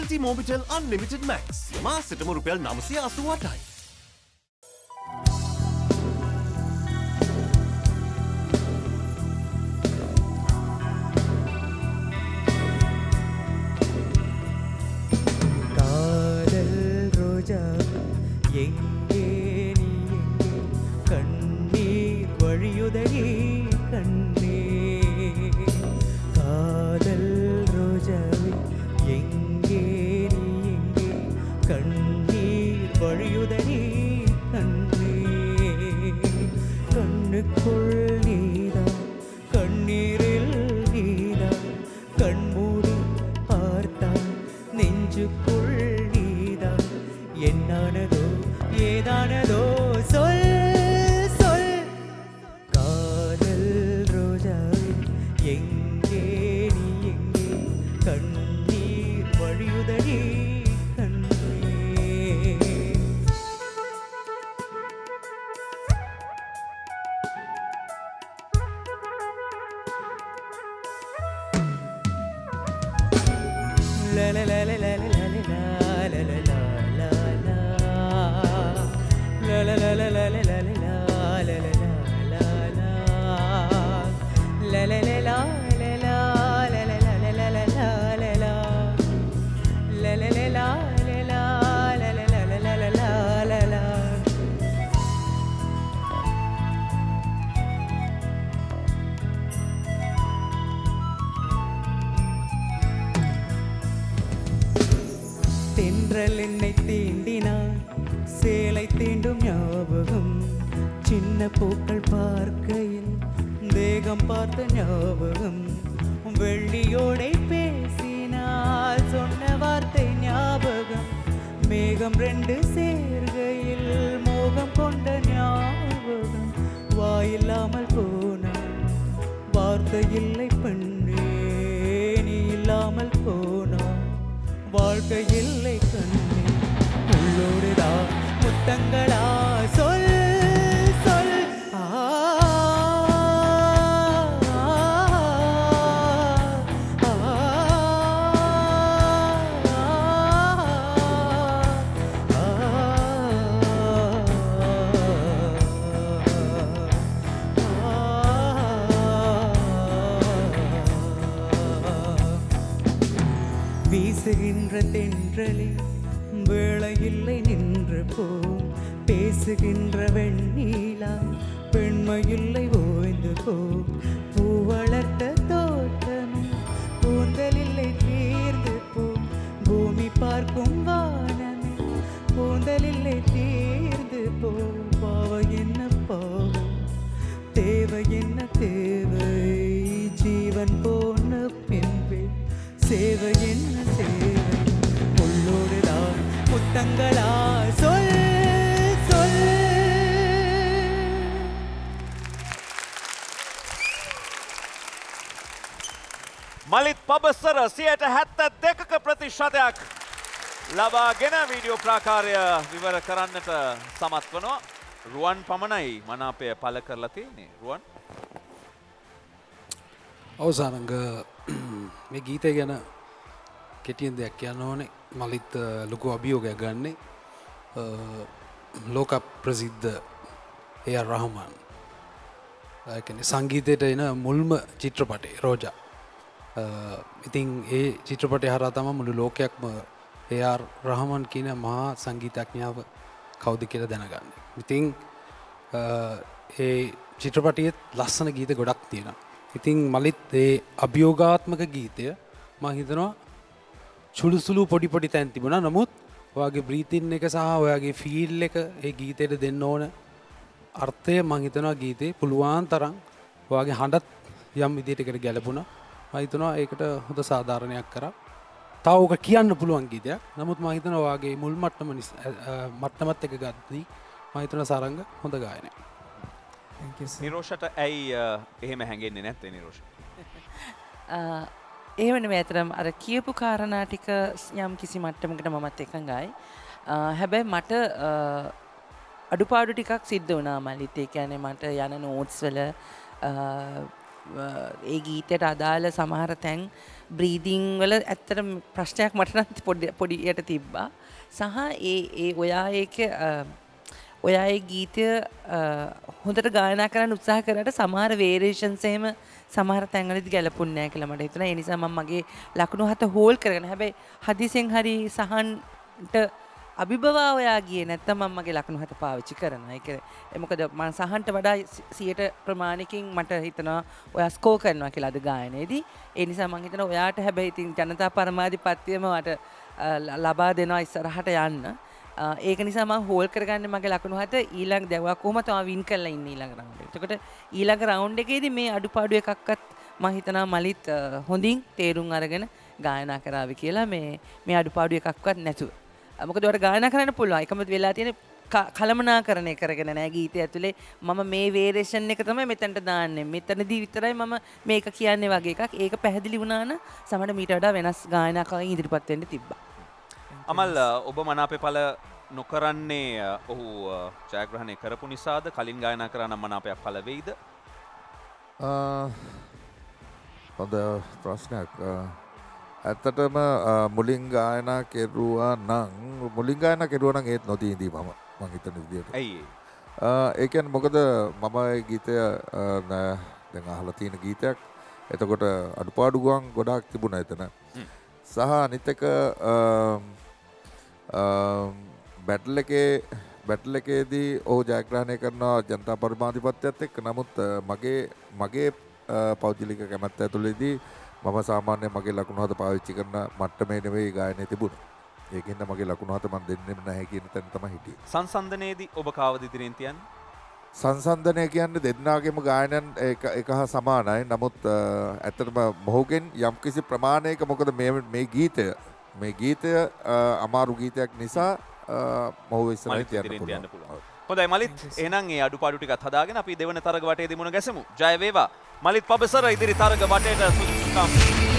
Facility Mobitel Unlimited Max මාසෙටම රුපියල් 988යි. පබසර 72ක ප්‍රතිශතයක් ලබාගෙන video ප්‍රකාරය විවර කරන්නට සමත් වෙනවා. රුවන් පමණයි මනාපය පළ කරලා තියෙන්නේ. රුවන් අවසානංග මේ ගීතය ගැන කෙටියෙන් දෙයක් කියන්න ඕනේ. මලිත් ලොකු අභියෝගයක් ගන්නෙ ලෝක ප්‍රසිද්ධ ඒ.ආර්. රහමාන් ඒකනේ සංගීතයට එන මුල්ම චිත්‍රපටය රෝජා. ඉතින් ඒ චිත්‍රපටය හරහා තමයි මුළු ලෝකයක්ම ඒ.ආර්. රහමාන් කියන මහා සංගීතඥයාව කවුද කියලා දැනගන්නේ. ඉතින් ඒ චිත්‍රපටියේ ලස්සන ගීත ගොඩක් තියෙනවා. ඉතින් මලිත් ඒ අභියෝගාත්මක ගීතය මම හිතනවා සුළුසුළු පොඩි පොඩි තැන් තිබුණා. නමුත් ඔයාගේ බ්‍රීතින් එක සහ ඔයාගේ ෆීල් එක ඒ ගීතයට දෙන්න ඕන අර්ථය මම හිතනවා ගීතේ පුළුවන් තරම් ඔයාගේ හඬත් යම් විදිහටකට ගැලපුණා. මහිතනවා ඒකට හොඳ සාධාරණයක් කරා. තව ඕක කියන්න පුළුවන් ගීතයක්. නමුත් මම හිතනවා ඔයාගේ මුල් මට්ටම මට්ටමත් එක ගත්තී මම හිතනවා සරංග හොඳ ගායනයක්. නිරෝෂට ඇයි එහෙම හැංගෙන්නේ නැත්තේ නිරෝෂ? එහෙම නෙමෙයි අතරම අර කියපු කාරණා ටික යම් කිසි මට්ටමකට මමත් එකඟයි. හැබැයි මට අඩුපාඩු ටිකක් සිද්ධ වුණා මලිත්. ඒ කියන්නේ මට යන නෝට්ස් වල ඒ ගීතයට අදාළ සමහර තැන් බ්‍රීදිං වල ඇත්තටම ප්‍රශ්නයක් මට නම් පොඩියට තිබ්බා. සහ ඒ ඔයා ඔයා ගීතය හොඳට ගායනා කරන්න උත්සාහ කරාට සමහර වේරියේෂන්ස් එහෙම සමහර තැන්වලදී ගැලපුණ නැහැ කියලා මට හිතුණා. ඒ නිසා මම මගේ ලකුණු 7 හෝල් කරගෙන හැබැයි හදිසියෙන් හරි සහන්ට අභිභවා ඔයා ගියේ නැත්නම් මම මගේ ලකුණු 7 පාවිච්චි කරනවා. ඒක මොකද මම සහන්ට වඩා 100ට ප්‍රමාණකින් මට හිතනවා ඔයා ස්කෝර් කරනවා කියලා අද ගායනයේදී. ඒ නිසා මම හිතනවා ඔයාට හැබැයි ඉතින් ජනතා පරමාධිපත්‍යම මට ලබා දෙනවා ඉස්සරහට යන්න. ඒක නිසා මම හෝල් කරගන්නේ මගේ ලකුණු 7 ඊළඟ දැවුවා කොහොම තමයි වින් කරලා ඉන්නේ ඊළඟ රවුන්ඩ් එක. එතකොට ඊළඟ රවුන්ඩ් එකේදී මේ අඩුපාඩු එකක්වත් මම හිතනවා මලිත් හොඳින් තේරුම් අරගෙන ගායනා කරાવી කියලා මේ අඩුපාඩු එකක්වත් නැතුව. මොකද ඔයාට ගායනා කරන්න පුළුවන්. එකම වෙලා තියෙන කලමනාකරණය කරගෙන නැහැ ගීතය ඇතුලේ. මම මේ වේරියේෂන් එක තමයි මෙතනට දාන්නේ. මෙතනදී විතරයි මම මේක කියන්නේ වගේ එකක්. ඒක පැහැදිලි වුණා නම් සමහර මීට වඩා වෙනස් ගායනාකමකින් ඉදිරිපත් වෙන්න තිබ්බා. අමල් ඔබ මනාපෙපල නොකරන්නේ ඔහු ජයග්‍රහණය කරපු නිසාද කලින් ගායනා කරා නම් මනාපයක් පළ වෙයිද? අද ප්‍රශ්නයක් ඇත්තටම මුලින් ගායනා කෙරුවා නම් ඒත් නොදීදී මම හිතන විදියට. ඇයි ඒ කියන්නේ මොකද මම ඒ ගීතය දැන් අහලා තියෙන ගීතයක්. එතකොට අඩුපාඩු ගොඩාක් තිබුණා එතන. සහ අනිත් එක බැටල් එකේදී ඔහු ජයග්‍රහණය කරනවා ජනතා පරමාධිපත්‍යයත් එක්ක. නමුත් මගේ පෞද්ගලික කැමැත්ත ඇතුළේදී මම සාමාන්‍ය මගේ ලකුණු 7 පාවිච්චි කරන මට්ටමේ නෙවෙයි ගායනයේ තිබුණා. ඒකින්ද මගේ ලකුණු 7 මම දෙන්නෙම නැහැ කියන තැන තමයි හිටියේ. සංසන්දනයේදී ඔබ කාවද ඉදිරියෙන් තියන්නේ? සංසන්දනය කියන්නේ දෙන්නාගේම ගායනයන් එක හා සමානයි. නමුත් ඇත්තටම මොහුගෙන් යම්කිසි ප්‍රමාණයක මොකද මේ ගීතය අමාරු ගීතයක් නිසා මොහු ඉස්සරහින් තියන්න පුළුවන්. හොඳයි මලිත්. එහෙනම් මේ අඩුපාඩු ටිකත් හදාගෙන අපි දෙවන තරග වටේදී මුණ ගැසෙමු. ජය වේවා. මලිත් පබසර ඉදිරි තරග වටේට සුදුසුකම්